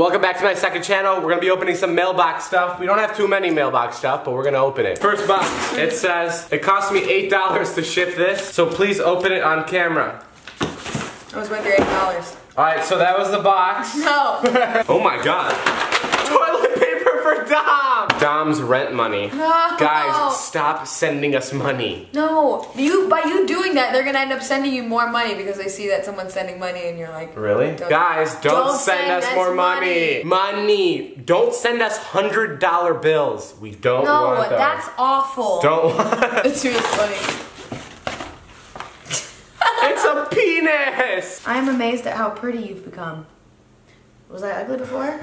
Welcome back to my second channel. We're gonna be opening some mailbox stuff. We don't have too many mailbox stuff, but we're gonna open it. First box, it says, it cost me $8 to ship this, so please open it on camera. I was wondering $8. Alright, so that was the box. No. Oh my god. Toilet paper for Dom. Dom's rent money. No. Guys, stop sending us money. No. By you doing that, they're gonna end up sending you more money because they see that someone's sending money and you're like, really? Guys, don't send us more money. Don't send us $100 bills. We don't want those. No, that's awful. Don't want. It's really funny. It's a penis! I'm amazed at how pretty you've become. Was I ugly before?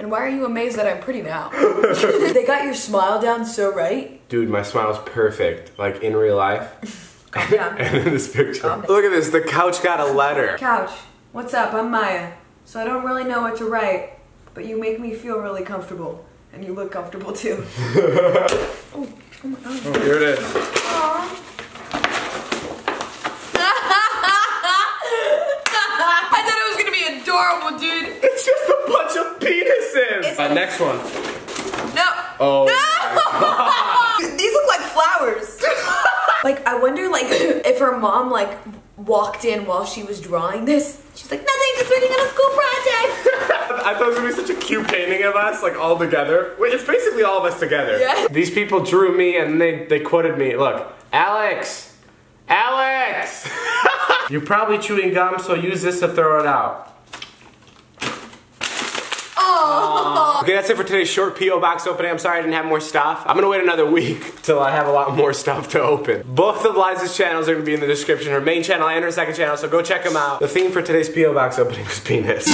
And why are you amazed that I'm pretty now? They got your smile down so right. Dude, my smile's perfect. Like, in real life. Calm down. And in this picture. Look at this, the couch got a letter. Couch, what's up? I'm Maya. So I don't really know what to write, but you make me feel really comfortable. And you look comfortable too. Oh my god. Oh, here it is. Aww. Dude. It's just a bunch of penises! Next one. No! Oh. No! Dude, these look like flowers. Like, I wonder, like, if her mom, like, walked in while she was drawing this. She's like, nothing, just working on a school project! I thought it was gonna be such a cute painting of us, like, all together. Wait, it's basically all of us together. Yeah. These people drew me and they quoted me. Look, Alex! Alex! You're probably chewing gum, so use this to throw it out. Okay, that's it for today's short P.O. box opening. I'm sorry I didn't have more stuff. I'm gonna wait another week till I have a lot more stuff to open. Both of Liza's channels are gonna be in the description, her main channel and her second channel, so go check them out. The theme for today's P.O. box opening was penis.